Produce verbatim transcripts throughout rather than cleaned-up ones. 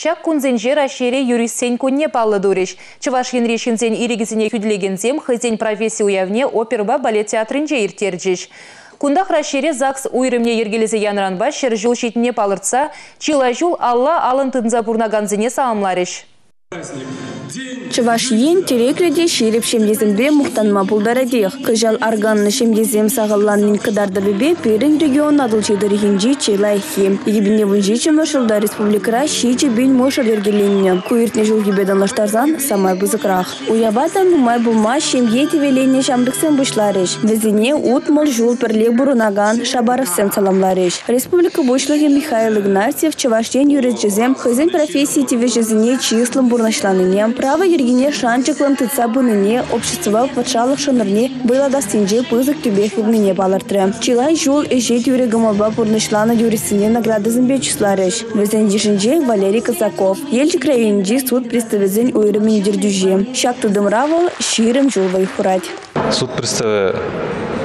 Шак кунзенжер ашере юрисен кунне паллы дуреш. Чăваш Енри шинзен ирегизине хюдлегензем хызен профессия уявне оперба балет театрынже иртерджеш. Кундах раççейре ЗАГС уйрымне ергелесе янранба çр çул çитне палыртса, чила çул алла алын тынса пурнагансене саамлареш. Чăваш ен терекледе çиреп çемйесемпе мухтанма пултара тех. Кăçал арганнă çемйесем сахалланнин кăтартăпепе перен регион атăлчидăрхинчи челайхи. Йипенне вăнçи Чăваш Юлта республикăра çичĕ пин мăшăр йĕркеленнĕ. Ку иртне çул хипетăн лăштарсан самай пызăкрах. Уяватăн нумай пулма çемйе тевеленнĕ çамрăксем пуçларĕç. Вĕсене ут мăл çул пĕрле пурăнакан шабарăвсем саламларĕç. Республика пуçлăхĕ Михаил Игнатьев Чăвашсен Юрий Чезем хăйсен профессии тивеçесене числăм пурнăçланине право Регина Шанчек лантыца быныне общество патшалық шынырне было достинже пызык түбе хубныне балыртры. Чилай жол эжет юрегім оба пурнышланы юрисіне награды зымбе числарыш. Везендишінже Валерий Казаков. Ельчик районинжи суд представезен уйрымын дердюже. Шакты дымравыл ширым жол вайхурать. Суд представе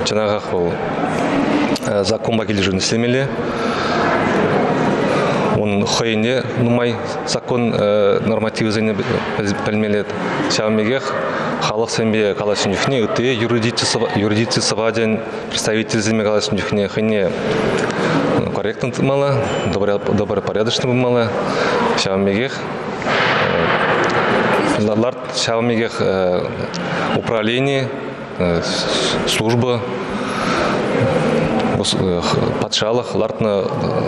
чанағақ был закон бакелі жүрнісемелі. Он хайне, нумай закон нормативы зайны пельмелет. Шамигех, халах сэмбе калашнюхне, уты юридицы саваден представитель зайны калашнюхне хайне корректно мало, добропорядочно мало. Шамигех, ларт шамигех управление, служба. Патшалық лартына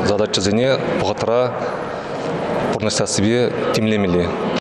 задача зене бұғытыра бұрнастасы бе темлемелі.